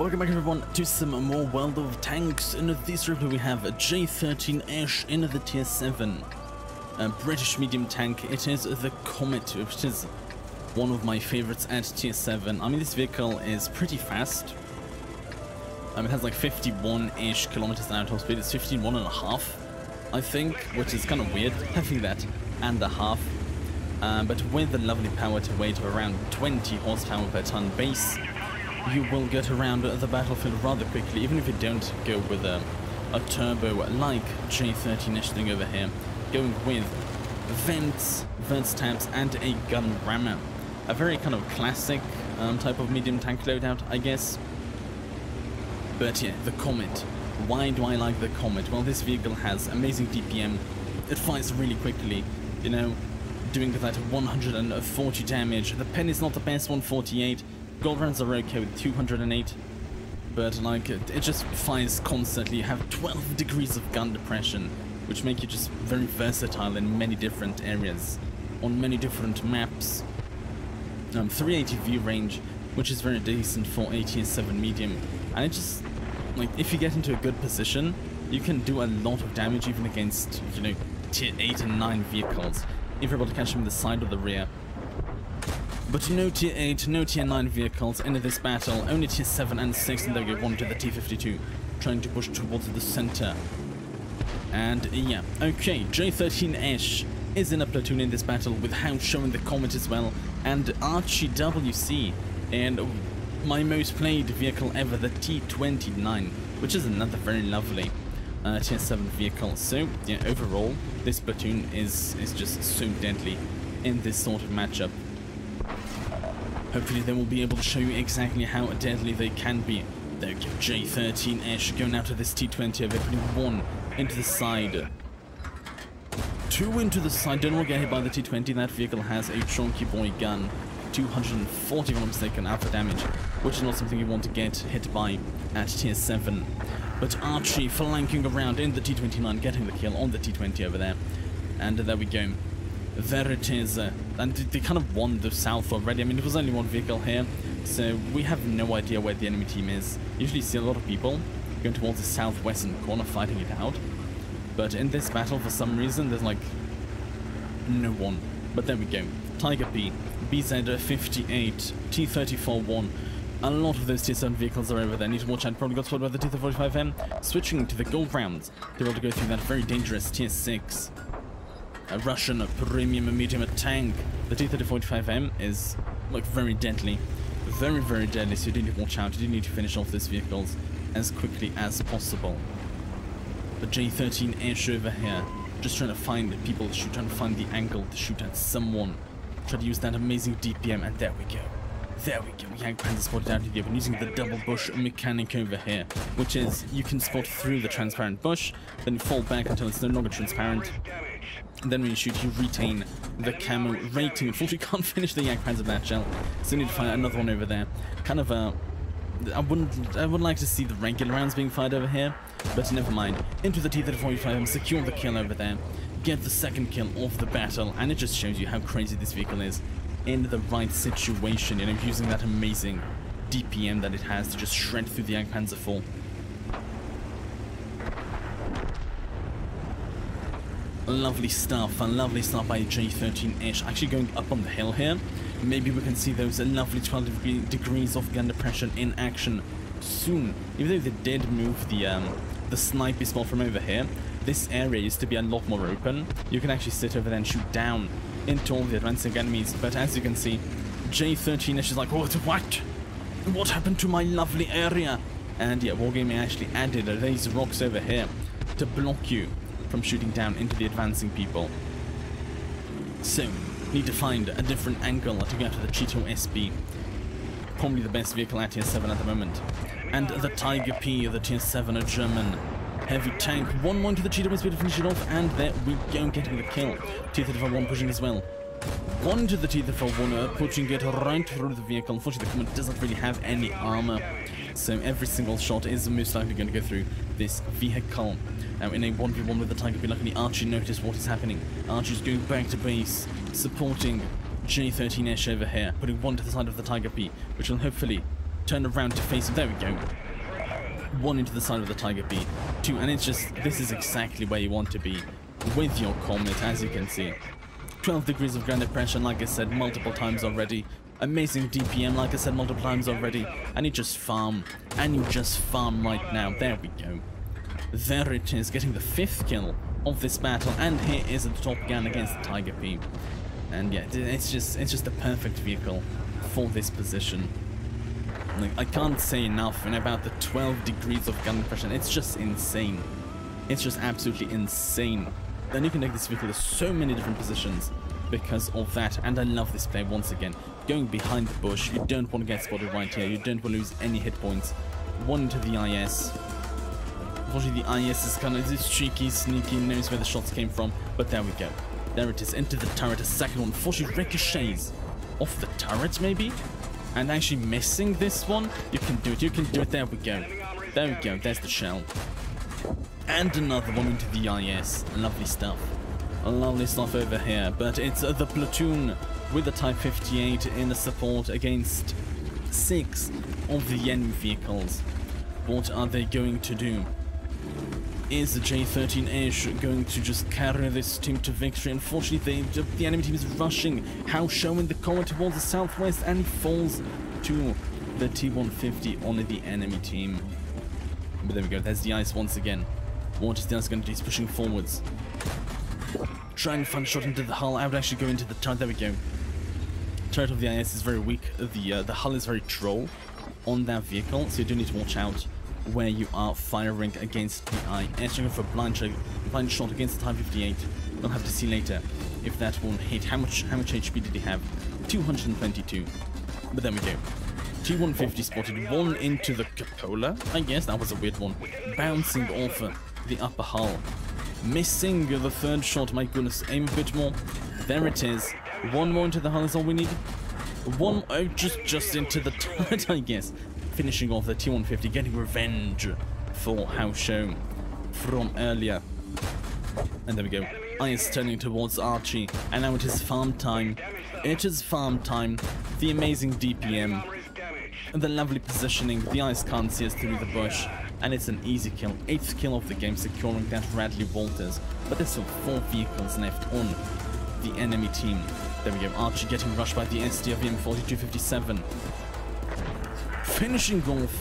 Welcome back everyone to some more World of Tanks. In this replay we have a J13-ish in the TS-7, a British medium tank. It is the Comet, which is one of my favorites at TS-7. I mean, this vehicle is pretty fast. It has like 51-ish kilometers an hour top speed. It's 51.5, I think, which is kind of weird having that and a half. But with a lovely power to weight of around 20 horsepower per ton base, you will get around the battlefield rather quickly, even if you don't go with a turbo like J13-ish thing over here. Going with vents, vent stabs, and a gun rammer. A very kind of classic type of medium tank loadout, I guess. But yeah, the Comet. Why do I like the Comet? Well, this vehicle has amazing DPM. It fires really quickly, you know, doing that 140 damage. The pen is not the best, 148. Gold rounds are okay with 208. But like, it just fires constantly. You have 12 degrees of gun depression, which make you just very versatile in many different areas, on many different maps. 380 view range, which is very decent for AT7 medium. And it just, like, if you get into a good position, you can do a lot of damage even against, you know, tier 8 and 9 vehicles, if you're able to catch them in the side or the rear. But no tier 8, no tier 9 vehicles in this battle, only tier 7 and 6, and there we go, one to the T-52, trying to push towards the center. And yeah, okay, J13-ish is in a platoon in this battle with Houcho and the Comet as well, and ArchieWC, and my most played vehicle ever, the T-29, which is another very lovely TS-7 vehicle. So yeah, overall, this platoon is just so deadly in this sort of matchup. Hopefully they will be able to show you exactly how deadly they can be. There we go, J13-ish going out to this T20 over one into the side. Two into the side, don't want to get hit by the T20, that vehicle has a chonky boy gun. 240, if I'm not mistaken, alpha damage, which is not something you want to get hit by at tier 7. But Archie flanking around in the T29, getting the kill on the T20 over there. And there we go. There it is. And they kind of won the south already. I mean, it was only one vehicle here, so we have no idea where the enemy team is. Usually you see a lot of people going towards the southwestern corner fighting it out. But in this battle, for some reason, there's like no one. But there we go. Tiger B, BZ-58, T-34-1. A lot of those T7 vehicles are over there. Need to watch out. Probably got spotted by the T-35-1. Switching to the gold rounds. They're able to go through that very dangerous tier 6. A Russian premium medium tank. The T-34-1 is like very deadly. Very, very deadly. So you do need to watch out. You do need to finish off these vehicles as quickly as possible. The J13-ish over here. Just trying to find the people to shoot, trying to find the angle to shoot at someone. Try to use that amazing DPM, and there we go. There we go. Jagdpanzer spotted out here, but using the double bush mechanic over here, which is you can spot through the transparent bush, then you fall back until it's no longer transparent. And then when you shoot, you retain the camo rating. Unfortunately, you can't finish the Jagdpanzer of that shell, so you need to find another one over there. Kind of a. I would like to see the regular rounds being fired over here, but never mind. Into the T-34-1, secure the kill over there, get the second kill off the battle, and it just shows you how crazy this vehicle is in the right situation, you know, using that amazing DPM that it has to just shred through the Jagdpanzer 4. Lovely stuff by J13-ish. Actually going up on the hill here, maybe we can see those lovely 12 degrees of gun depression in action soon. Even though they did move the sniper spot from over here, this area used to be a lot more open. You can actually sit over there and shoot down into all the advancing enemies, but as you can see, J13-ish is like, oh, what happened to my lovely area? And yeah, Wargaming actually added these rocks over here to block you from shooting down into the advancing people. So, need to find a different angle to go to the Cheeto SB. Probably the best vehicle at tier 7 at the moment. And the Tiger P, the tier 7, a German heavy tank. 1-1 to the Cheeto SB to finish it off, and there we go, getting the kill. T-34-1 pushing as well. 1 to the T-34-1, pushing it right through the vehicle. Unfortunately, the Comet doesn't really have any armor, so every single shot is most likely going to go through this vehicle. Now in a 1v1 with the Tiger P, luckily Archie noticed what is happening. Archie's going back to base, supporting J13-ish over here, putting one to the side of the Tiger P, which will hopefully turned around to face him. There we go. One into the side of the Tiger B, two, and it's just, this is exactly where you want to be with your Comet, as you can see. 12 degrees of ground depression, like I said multiple times already. Amazing DPM, like I said multiple times already. And you just farm, and you just farm right now. There we go. There it is, getting the 5th kill of this battle, and here is the Top Gun against the Tiger P. And yeah, it's just the perfect vehicle for this position. Like, I can't say enough about the 12 degrees of gun depression. It's just insane. It's just absolutely insane. And you can take this vehicle to so many different positions because of that. And I love this play once again. Going behind the bush, you don't want to get spotted right here. You don't want to lose any hit points. One into the IS. Unfortunately, the IS is kind of cheeky, sneaky, knows where the shots came from. But there we go. There it is, into the turret. A second one. Unfortunately, ricochets off the turret, maybe? And actually missing this one. You can do it. You can do it. There we go. There we go. There's the shell. And another one into the IS. Lovely stuff. Lovely stuff over here. But it's the platoon with the Type 58 in the support against 6 of the enemy vehicles. What are they going to do? Is the J13-ish going to just carry this team to victory? Unfortunately, the enemy team is rushing. Houcho in the corner towards the southwest, and he falls to the T-150 on the enemy team. But there we go, there's the ice once again. What is the ice going to do? He's pushing forwards. Trying to find a shot into the hull. I would actually go into the turret. There we go. Turret of the IS is very weak. The hull is very troll on that vehicle, so you do need to watch out where you are firing against the IS. Going for a blind shot against the Type 58. We'll have to see later if that won't hit. How much HP did he have? 222. But there we go. T-150 spotted, one into the cupola. I guess that was a weird one. Bouncing off the upper hull. Missing the third shot. My goodness, aim a bit more. There it is. One more into the hull is all we need. One, oh, just into the turret, I guess. Finishing off the T-150, getting revenge for Houcho from earlier. And there we go. IS turning towards Archie, and now it is farm time. It is farm time. The amazing DPM, and the lovely positioning. The IS can't see us through the bush, and it's an easy kill. 8th kill of the game, securing that Radley Walters. But there's still 4 vehicles left on the enemy team. There we go. Archie getting rushed by the SDRV M4257. Finishing off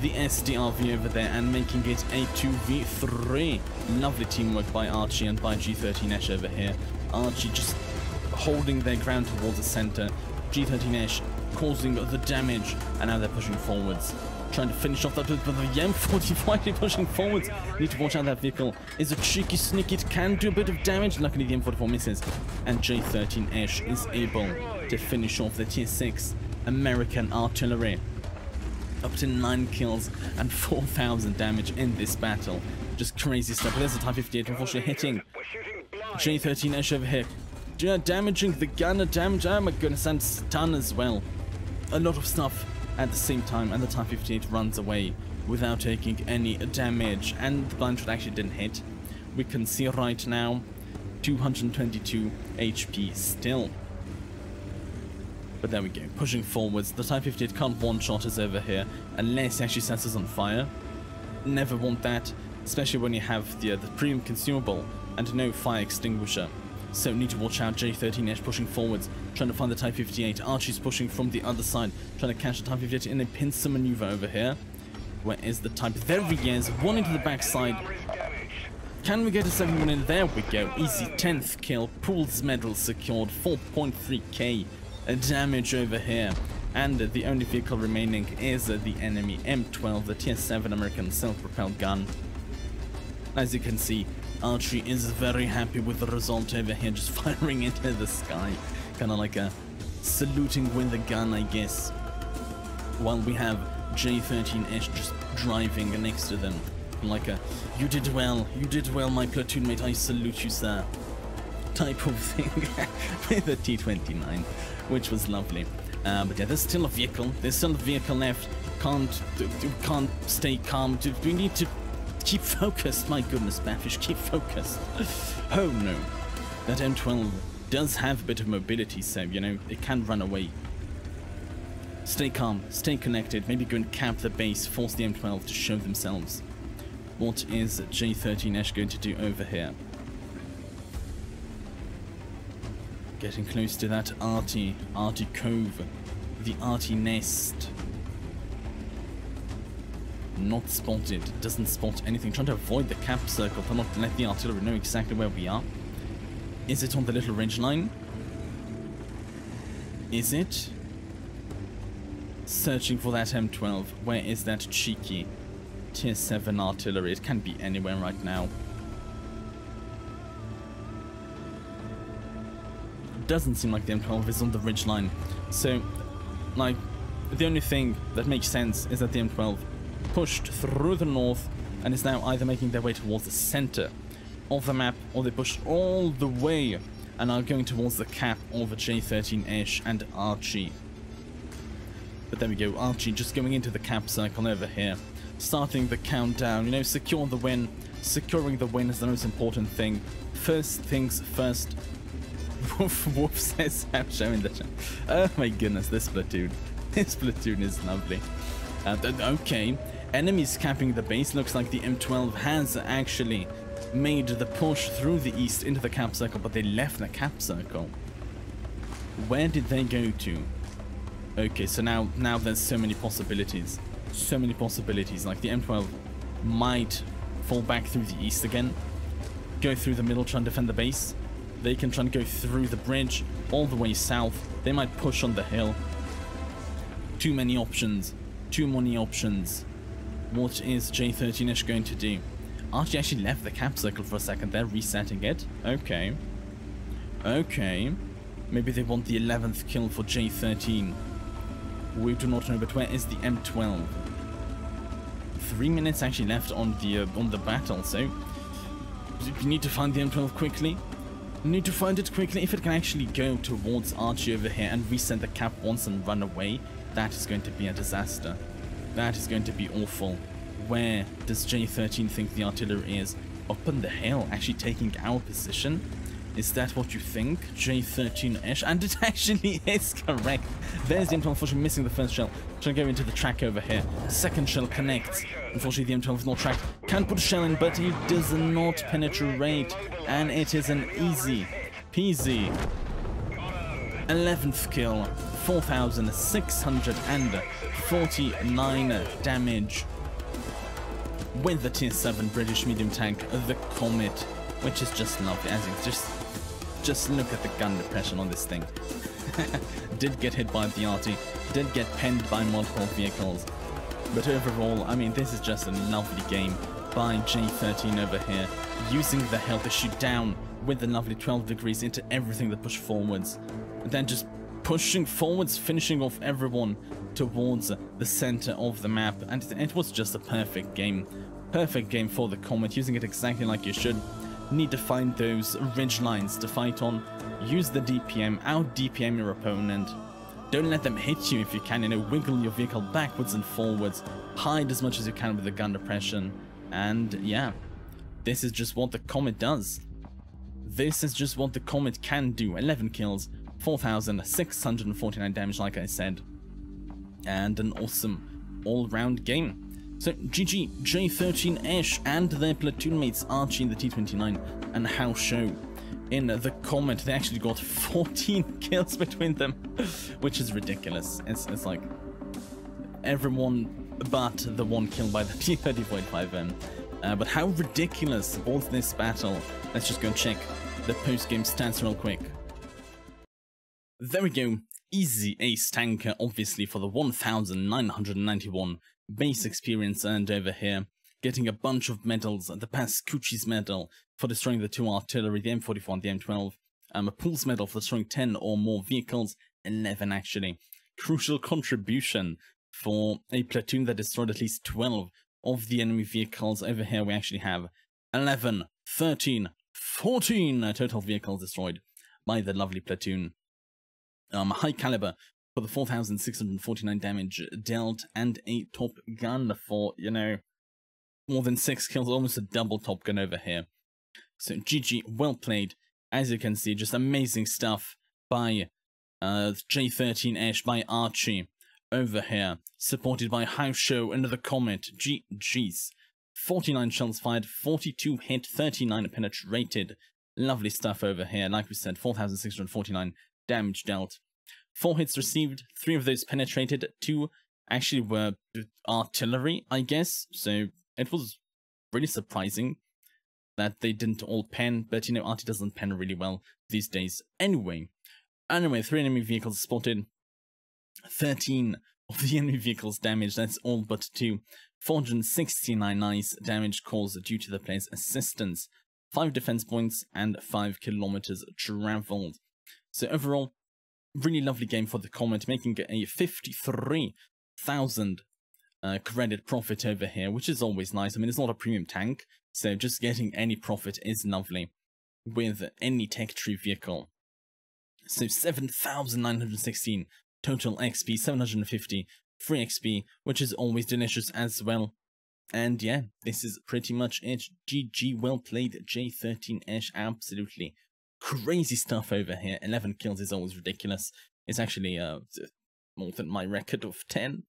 the SDRV over there and making it a 2v3. Lovely teamwork by Archie and by J13-ish over here. Archie just holding their ground towards the center. J13-ish causing the damage, and now they're pushing forwards. Trying to finish off that with the M45 pushing forwards. Need to watch out, that vehicle is a cheeky sneak. It can do a bit of damage. Luckily the M44 misses, and J13-ish is able to finish off the tier 6 American artillery. Up to 9 kills and 4,000 damage in this battle. Just crazy stuff. There's the Type 58 unfortunately hitting J13-ish over here. Damaging the gunner, damage, oh my goodness, and stun as well. A lot of stuff at the same time, and the Type 58 runs away without taking any damage. And the blind shot actually didn't hit. We can see right now, 222 HP still. But there we go, pushing forwards. The Type 58 can't one-shot us over here unless it actually sets us on fire. Never want that, especially when you have the premium consumable and no fire extinguisher. So need to watch out. J13-ish pushing forwards, trying to find the Type 58. Archie's pushing from the other side, trying to catch the Type 58 in a pincer maneuver over here. Where is the Type? There he is, one into the backside. Can we get a second one in? There we go. Easy 10th kill. Pools medal secured. 4.3k damage over here. And the only vehicle remaining is the enemy M12, the TS-7 American self-propelled gun. As you can see, Archie is very happy with the result over here, just firing into the sky. Kind of like a saluting with the gun, I guess. While we have J13-ish just driving next to them. Like a, you did well, my platoon mate, I salute you, sir, type of thing with a T-29, which was lovely. But yeah, there's still a vehicle left. Can't stay calm. We need to keep focused, my goodness, Bafish, keep focused. Oh no, that M12 does have a bit of mobility, so, you know, it can run away. Stay calm, stay connected, maybe go and cap the base, force the M12 to show themselves. What is J13-ish going to do over here? Getting close to that Arty Cove, the Arty Nest. Not spotted, doesn't spot anything. Trying to avoid the cap circle to not let the artillery know exactly where we are. Is it on the little ridge line? Is it? Searching for that M12. Where is that cheeky TS-7 artillery? It can be anywhere right now. Doesn't seem like the M12 is on the ridge line. So, like, the only thing that makes sense is that the M12 pushed through the north and is now either making their way towards the center of the map, or they pushed all the way and are going towards the cap over J13-ish and Archie. But there we go, Archie just going into the cap circle over here, starting the countdown. You know, secure the win. Securing the win is the most important thing. First things first. Woof woof, says Houcho in the chat. Oh my goodness, this platoon is lovely. Okay, enemies capping the base. Looks like the M12 has actually made the push through the east into the cap circle, but they left the cap circle. Where did they go to? Okay, so now there's so many possibilities. So many possibilities. Like, the M12 might fall back through the east again, go through the middle, try and defend the base. They can try and go through the bridge all the way south. They might push on the hill. Too many options. Too many options. What is J13-ish going to do? Archie actually left the cap circle for a second. They're resetting it. Okay. Okay. Maybe they want the 11th kill for J13. We do not know, but where is the M12? 3 minutes actually left on the battle, so we need to find the M12 quickly. We need to find it quickly. If it can actually go towards Archie over here and reset the cap once and run away, that is going to be a disaster. That is going to be awful. Where does J13 think the artillery is? Up on the hill, actually taking our position? Is that what you think? J13-ish? And it actually is correct. There's the M12, unfortunately missing the first shell. Trying to go into the track over here. Second shell connects. Unfortunately, the M12 is not tracked. Can't put a shell in, but he does not penetrate. And it is an easy peasy 11th kill. 4,649 damage with the tier 7 British medium tank, the Comet, which is just lovely. As it's just look at the gun depression on this thing. Did get hit by the arty, did get penned by multiple vehicles, but overall, I mean, this is just a lovely game by J13 over here, using the hill to shoot down with the lovely 12 degrees into everything that pushed forwards, and then just pushing forwards, finishing off everyone towards the center of the map. And it was just a perfect game. Perfect game for the Comet, using it exactly like you should. Need to find those ridge lines to fight on. Use the DPM, out DPM your opponent. Don't let them hit you if you can, you know, wiggle your vehicle backwards and forwards. Hide as much as you can with the gun depression. And yeah, this is just what the Comet does. This is just what the Comet can do. 11 kills. 4,649 damage, like I said, and an awesome all-round game. So GG J13-ish and their platoon mates Archie in the T29 and Houcho in the Comet. They actually got 14 kills between them, which is ridiculous. It's like everyone but the one kill by the T30.5M. But how ridiculous was this battle? Let's just go check the post-game stats real quick. There we go, easy ace tanker, obviously, for the 1,991 base experience earned over here, getting a bunch of medals, the Pascucci's medal for destroying the two artillery, the M44 and the M12, a Pools medal for destroying 10 or more vehicles, 11 actually, crucial contribution for a platoon that destroyed at least 12 of the enemy vehicles. Over here we actually have 11, 13, 14 total vehicles destroyed by the lovely platoon. High caliber for the 4,649 damage dealt, and a top gun for, you know, more than 6 kills, almost a double top gun over here. So GG, well played. As you can see, just amazing stuff by J13-ish, by Archie over here, supported by Hive Show, another Comet, GG's. 49 shots fired, 42 hit, 39 penetrated. Lovely stuff over here. Like we said, 4,649 damage dealt. 4 hits received, 3 of those penetrated, 2 actually were artillery, I guess. So it was really surprising that they didn't all pen, but you know, Artie doesn't pen really well these days anyway. Anyway, 3 enemy vehicles spotted, 13 of the enemy vehicles damaged, that's all but 2. 469 nice damage caused due to the player's assistance. 5 defense points and 5 kilometers traveled. So overall, really lovely game for the Comet, making a 53,000 credit profit over here, which is always nice. I mean, it's not a premium tank, so just getting any profit is lovely with any tech tree vehicle. So 7,916 total XP, 750 free XP, which is always delicious as well. And yeah, this is pretty much it. GG, well played, J13-ish, absolutely crazy stuff over here. 11 kills is always ridiculous. It's actually more than my record of 10.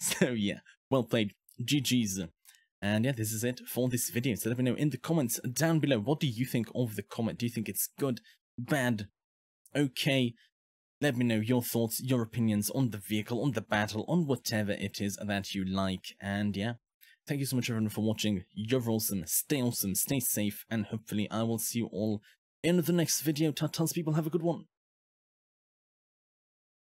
So yeah, well played, GG's. And yeah, this is it for this video. So let me know in the comments down below, what do you think of the Comet? Do you think it's good, bad, okay? Let me know your thoughts, your opinions on the vehicle, on the battle, on whatever it is that you like. And yeah, thank you so much everyone for watching. You're awesome, stay safe, and hopefully I will see you all in the next video. Ta-tas people, have a good one.